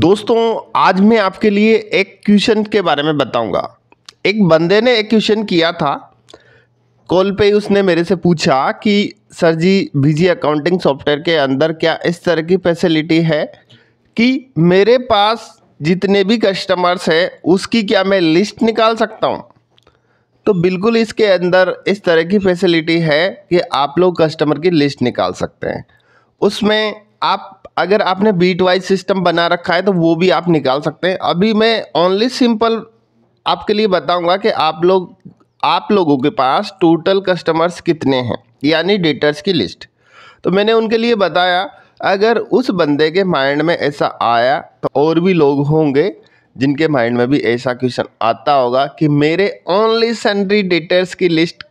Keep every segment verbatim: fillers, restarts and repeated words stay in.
दोस्तों आज मैं आपके लिए एक क्वेश्चन के बारे में बताऊंगा। एक बंदे ने एक क्वेश्चन किया था कॉल पे, उसने मेरे से पूछा कि sir ji busy accounting software के अंदर क्या इस तरह की फैसिलिटी है कि मेरे पास जितने भी कस्टमर्स हैं उसकी क्या मैं लिस्ट निकाल सकता हूँ? तो बिल्कुल इसके अंदर इस तरह की फैसिलिटी है कि आप लोग कस्टमर की लिस्ट निकाल सकते हैं। उसमें आप अगर आपने बीट वाइज सिस्टम बना रखा है तो वो भी आप निकाल सकते हैं। अभी मैं ओनली सिंपल आपके लिए बताऊंगा कि आप लोग आप लोगों के पास टोटल कस्टमर्स कितने हैं, यानी डेटर्स की लिस्ट। तो मैंने उनके लिए बताया, अगर उस बंदे के माइंड में ऐसा आया तो और भी लोग होंगे जिनके माइंड में भी ऐसा क्वेश्चन आता होगा कि मेरे ओनली सैलरी डेटर्स की लिस्ट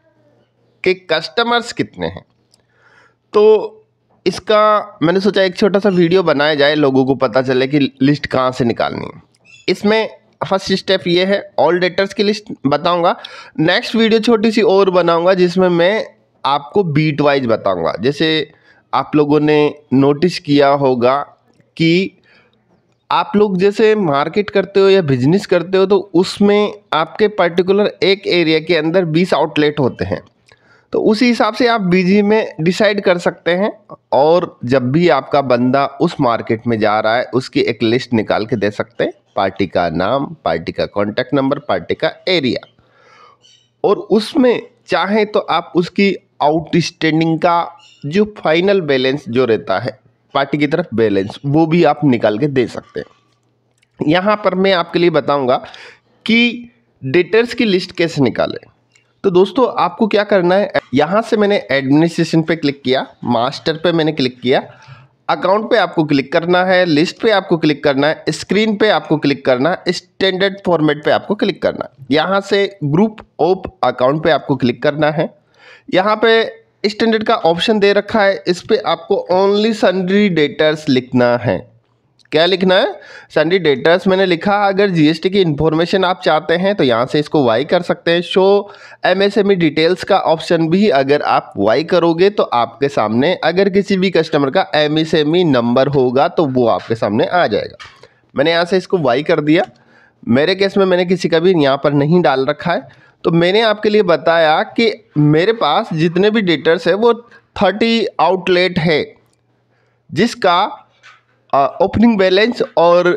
के कस्टमर्स कितने हैं। तो इसका मैंने सोचा एक छोटा सा वीडियो बनाया जाए, लोगों को पता चले कि लिस्ट कहाँ से निकालनी है। इसमें फर्स्ट स्टेप ये है, ऑल डेटर्स की लिस्ट बताऊंगा। नेक्स्ट वीडियो छोटी सी और बनाऊंगा जिसमें मैं आपको बीट वाइज बताऊंगा। जैसे आप लोगों ने नोटिस किया होगा कि आप लोग जैसे मार्केट करते हो या बिजनेस करते हो तो उसमें आपके पर्टिकुलर एक एरिया के अंदर बीस आउटलेट होते हैं। तो उसी हिसाब से आप बिजी में डिसाइड कर सकते हैं, और जब भी आपका बंदा उस मार्केट में जा रहा है उसकी एक लिस्ट निकाल के दे सकते हैं, पार्टी का नाम, पार्टी का कॉन्टैक्ट नंबर, पार्टी का एरिया। और उसमें चाहे तो आप उसकी आउटस्टैंडिंग का जो फाइनल बैलेंस जो रहता है पार्टी की तरफ बैलेंस, वो भी आप निकाल के दे सकते हैं। यहाँ पर मैं आपके लिए बताऊँगा कि डेटर्स की लिस्ट कैसे निकालें। तो दोस्तों आपको क्या करना है, यहाँ से मैंने एडमिनिस्ट्रेशन पे क्लिक किया, मास्टर पे मैंने क्लिक किया, अकाउंट पे आपको क्लिक करना है, लिस्ट पे आपको क्लिक करना है, स्क्रीन पे आपको क्लिक करना है, स्टैंडर्ड फॉर्मेट पे आपको क्लिक करना है। यहाँ से ग्रुप ऑफ अकाउंट पे आपको क्लिक करना है। यहाँ पे स्टैंडर्ड का ऑप्शन दे रखा है, इस पर आपको ओनली सैलरी डेटर्स लिखना है। क्या लिखना है? सैलरी डेटर्स मैंने लिखा। अगर जीएसटी की इन्फॉर्मेशन आप चाहते हैं तो यहाँ से इसको वाई कर सकते हैं। शो एमएसएम डिटेल्स का ऑप्शन भी अगर आप वाई करोगे तो आपके सामने अगर किसी भी कस्टमर का एमएसएम नंबर होगा तो वो आपके सामने आ जाएगा। मैंने यहाँ से इसको वाई कर दिया। मेरे केस में मैंने किसी का भी यहाँ पर नहीं डाल रखा है। तो मैंने आपके लिए बताया कि मेरे पास जितने भी डेटर्स है वो थर्टी आउटलेट है जिसका ओपनिंग बैलेंस और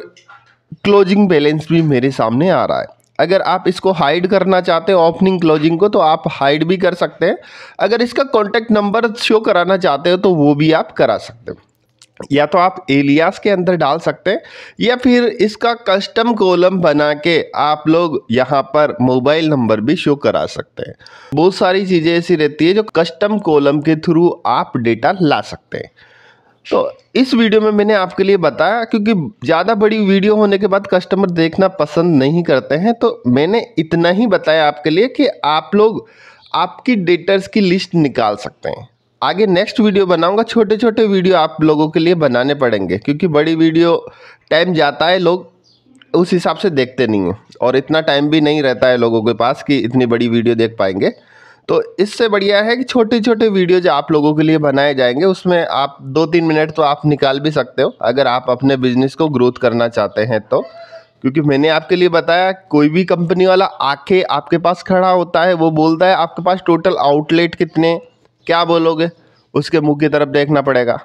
क्लोजिंग बैलेंस भी मेरे सामने आ रहा है। अगर आप इसको हाइड करना चाहते हो ओपनिंग क्लोजिंग को तो आप हाइड भी कर सकते हैं। अगर इसका कॉन्टैक्ट नंबर शो कराना चाहते हो तो वो भी आप करा सकते हो, या तो आप एलियास के अंदर डाल सकते हैं, या फिर इसका कस्टम कॉलम बना के आप लोग यहाँ पर मोबाइल नंबर भी शो करा सकते हैं। बहुत सारी चीज़ें ऐसी रहती है जो कस्टम कॉलम के थ्रू आप डेटा ला सकते हैं। तो इस वीडियो में मैंने आपके लिए बताया, क्योंकि ज़्यादा बड़ी वीडियो होने के बाद कस्टमर देखना पसंद नहीं करते हैं, तो मैंने इतना ही बताया आपके लिए कि आप लोग आपकी डेटर्स की लिस्ट निकाल सकते हैं। आगे नेक्स्ट वीडियो बनाऊंगा, छोटे छोटे वीडियो आप लोगों के लिए बनाने पड़ेंगे क्योंकि बड़ी वीडियो टाइम जाता है, लोग उस हिसाब से देखते नहीं हैं और इतना टाइम भी नहीं रहता है लोगों के पास कि इतनी बड़ी वीडियो देख पाएंगे। तो इससे बढ़िया है कि छोटे छोटे वीडियो जो आप लोगों के लिए बनाए जाएंगे उसमें आप दो तीन मिनट तो आप निकाल भी सकते हो अगर आप अपने बिजनेस को ग्रोथ करना चाहते हैं तो। क्योंकि मैंने आपके लिए बताया, कोई भी कंपनी वाला आके आपके पास खड़ा होता है, वो बोलता है आपके पास टोटल आउटलेट कितने, क्या बोलोगे? उसके मुँह की तरफ देखना पड़ेगा।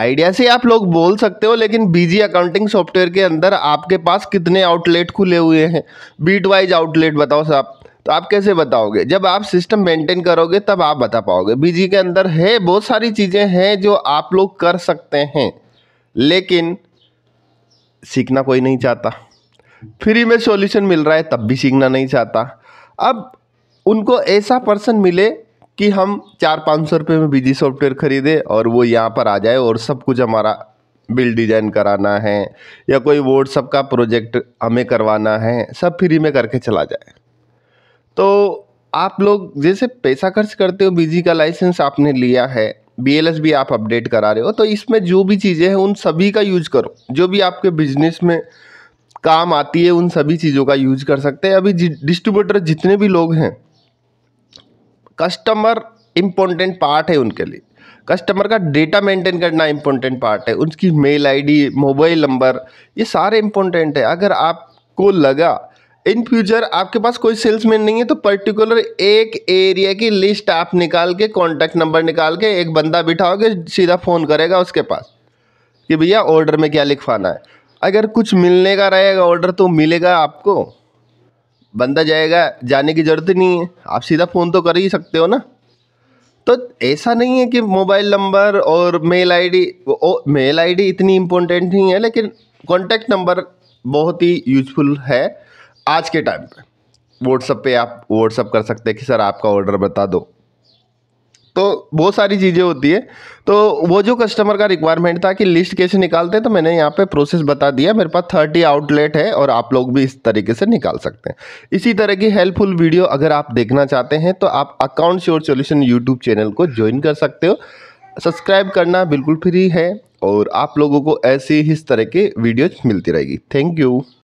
आइडिया से आप लोग बोल सकते हो, लेकिन बिजी अकाउंटिंग सॉफ्टवेयर के अंदर आपके पास कितने आउटलेट खुले हुए हैं, बीट वाइज आउटलेट बताओ साहब, तो आप कैसे बताओगे? जब आप सिस्टम मेंटेन करोगे तब आप बता पाओगे। बिजी के अंदर है, बहुत सारी चीज़ें हैं जो आप लोग कर सकते हैं, लेकिन सीखना कोई नहीं चाहता। फ्री में सॉल्यूशन मिल रहा है तब भी सीखना नहीं चाहता। अब उनको ऐसा पर्सन मिले कि हम चार पाँच सौ रुपये में बिजी सॉफ्टवेयर खरीदे और वो यहाँ पर आ जाए और सब कुछ हमारा बिल डिज़ाइन कराना है या कोई व्हाट्सएप का प्रोजेक्ट हमें करवाना है, सब फ्री में करके चला जाए। तो आप लोग जैसे पैसा खर्च करते हो, बिजी का लाइसेंस आपने लिया है, बीएलएस भी आप अपडेट करा रहे हो, तो इसमें जो भी चीज़ें हैं उन सभी का यूज करो, जो भी आपके बिजनेस में काम आती है उन सभी चीज़ों का यूज कर सकते हैं। अभी डिस्ट्रीब्यूटर जितने भी लोग हैं, कस्टमर इम्पोर्टेंट पार्ट है उनके लिए, कस्टमर का डेटा मेंटेन करना इंपॉर्टेंट पार्ट है, उनकी मेल आईडी, मोबाइल नंबर, ये सारे इंपॉर्टेंट है। अगर आपको लगा इन फ्यूचर आपके पास कोई सेल्समैन नहीं है तो पर्टिकुलर एक एरिया की लिस्ट आप निकाल के, कॉन्टैक्ट नंबर निकाल के एक बंदा बिठाओगे, सीधा फ़ोन करेगा उसके पास कि भैया ऑर्डर में क्या लिखवाना है। अगर कुछ मिलने का रहेगा ऑर्डर तो मिलेगा आपको, बंदा जाएगा, जाने की ज़रूरत ही नहीं है, आप सीधा फ़ोन तो कर ही सकते हो ना। तो ऐसा नहीं है कि मोबाइल नंबर और मेल आईडी, मेल आईडी इतनी इम्पोर्टेंट नहीं है लेकिन कॉन्टैक्ट नंबर बहुत ही यूजफुल है आज के टाइम पे। व्हाट्सअप पे आप व्हाट्सअप कर सकते हैं कि सर आपका ऑर्डर बता दो, तो बहुत सारी चीज़ें होती है। तो वो जो कस्टमर का रिक्वायरमेंट था कि लिस्ट कैसे निकालते हैं, तो मैंने यहाँ पे प्रोसेस बता दिया। मेरे पास थर्टी आउटलेट है और आप लोग भी इस तरीके से निकाल सकते हैं। इसी तरह की हेल्पफुल वीडियो अगर आप देखना चाहते हैं तो आप account sure solution YouTube channel को ज्वाइन कर सकते हो। सब्सक्राइब करना बिल्कुल फ्री है और आप लोगों को ऐसी इस तरह की वीडियोज मिलती रहेगी। Thank you.